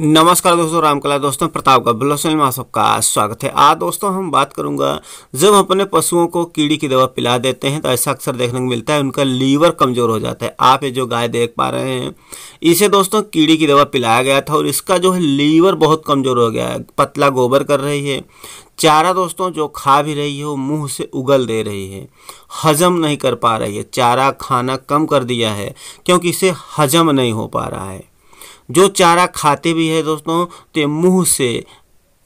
नमस्कार दोस्तों, रामकला दोस्तों, प्रताप का ब्लॉग्स में आप सबका स्वागत है। आज दोस्तों हम बात करूंगा, जब अपने पशुओं को कीड़ी की दवा पिला देते हैं तो ऐसा अक्सर देखने को मिलता है, उनका लीवर कमज़ोर हो जाता है। आप ये जो गाय देख पा रहे हैं, इसे दोस्तों कीड़ी की दवा पिलाया गया था और इसका जो है लीवर बहुत कमज़ोर हो गया है। पतला गोबर कर रही है, चारा दोस्तों जो खा भी रही है वो मुंह से उगल दे रही है, हजम नहीं कर पा रही है। चारा खाना कम कर दिया है क्योंकि इसे हजम नहीं हो पा रहा है। जो चारा खाते भी है दोस्तों तो ये मुँह से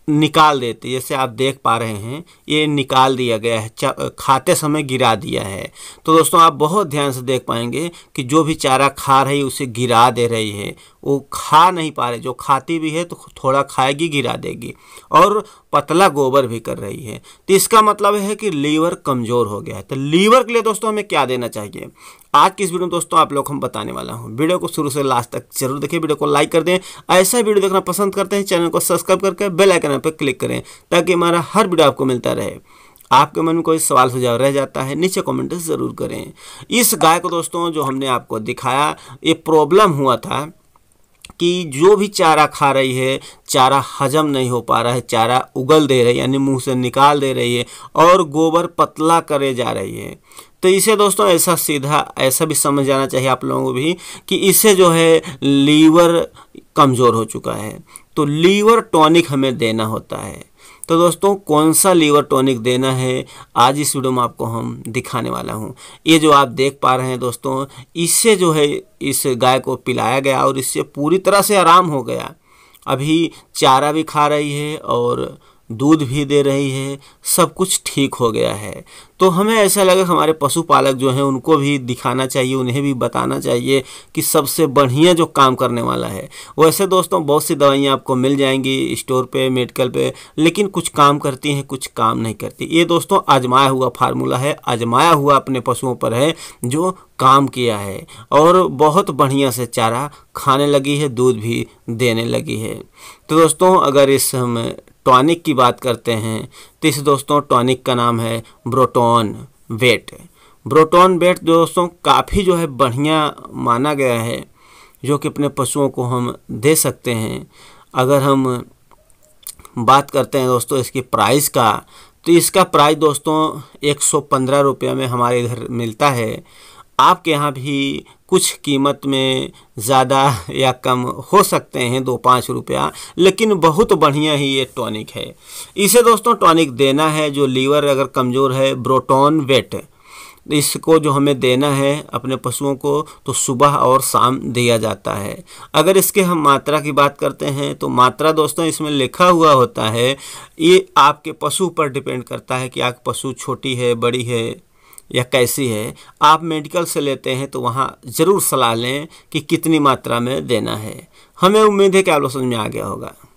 निकाल देते, जैसे आप देख पा रहे हैं ये निकाल दिया गया है, खाते समय गिरा दिया है। तो दोस्तों आप बहुत ध्यान से देख पाएंगे कि जो भी चारा खा रही है उसे गिरा दे रही है, वो खा नहीं पा रही। जो खाती भी है तो थोड़ा खाएगी, गिरा देगी, और पतला गोबर भी कर रही है। तो इसका मतलब है कि लीवर कमज़ोर हो गया है। तो लीवर के लिए दोस्तों हमें क्या देना चाहिए, आज की इस वीडियो में दोस्तों आप लोग हम बताने वाला हूँ। वीडियो को शुरू से लास्ट तक जरूर देखें, वीडियो को लाइक कर दें। ऐसा वीडियो देखना पसंद करते हैं, चैनल को सब्सक्राइब करके बेल आइकन पर क्लिक करें ताकि हमारा हर वीडियो आपको मिलता रहे। आपके मन में कोई सवाल सुझाव रह जाता है नीचे कमेंट ज़रूर करें। इस गाय को दोस्तों जो हमने आपको दिखाया, ये प्रॉब्लम हुआ था कि जो भी चारा खा रही है चारा हजम नहीं हो पा रहा है, चारा उगल दे रही है यानी मुंह से निकाल दे रही है, और गोबर पतला करे जा रही है। तो इसे दोस्तों ऐसा सीधा ऐसा भी समझ जाना चाहिए आप लोगों को भी कि इससे जो है लीवर कमज़ोर हो चुका है। तो लीवर टॉनिक हमें देना होता है। तो दोस्तों कौन सा लीवर टॉनिक देना है आज इस वीडियो में आपको हम दिखाने वाला हूं। ये जो आप देख पा रहे हैं दोस्तों, इससे जो है इस गाय को पिलाया गया और इससे पूरी तरह से आराम हो गया। अभी चारा भी खा रही है और दूध भी दे रही है, सब कुछ ठीक हो गया है। तो हमें ऐसा लगा हमारे पशुपालक जो हैं उनको भी दिखाना चाहिए, उन्हें भी बताना चाहिए कि सबसे बढ़िया जो काम करने वाला है। वैसे दोस्तों बहुत सी दवाइयाँ आपको मिल जाएंगी स्टोर पे, मेडिकल पे, लेकिन कुछ काम करती हैं कुछ काम नहीं करती। ये दोस्तों आजमाया हुआ फार्मूला है, आजमाया हुआ अपने पशुओं पर है जो काम किया है, और बहुत बढ़िया से चारा खाने लगी है, दूध भी देने लगी है। तो दोस्तों अगर इस हम टॉनिक की बात करते हैं तो इस दोस्तों टॉनिक का नाम है ब्रोटोन वेट। ब्रोटोन वेट दोस्तों काफ़ी जो है बढ़िया माना गया है, जो कि अपने पशुओं को हम दे सकते हैं। अगर हम बात करते हैं दोस्तों इसकी प्राइस का, तो इसका प्राइस दोस्तों 115 रुपये में हमारे इधर मिलता है। आपके यहाँ भी कुछ कीमत में ज़्यादा या कम हो सकते हैं 2-5 रुपया, लेकिन बहुत बढ़िया ही ये टॉनिक है। इसे दोस्तों टॉनिक देना है जो लीवर अगर कमज़ोर है, ब्रोटोन वेट इसको जो हमें देना है अपने पशुओं को तो सुबह और शाम दिया जाता है। अगर इसके हम मात्रा की बात करते हैं तो मात्रा दोस्तों इसमें लिखा हुआ होता है, ये आपके पशु पर डिपेंड करता है कि आपका पशु छोटी है, बड़ी है या कैसी है। आप मेडिकल से लेते हैं तो वहाँ ज़रूर सलाह लें कि कितनी मात्रा में देना है। हमें उम्मीद है कि आप लोग समझ में आ गया होगा।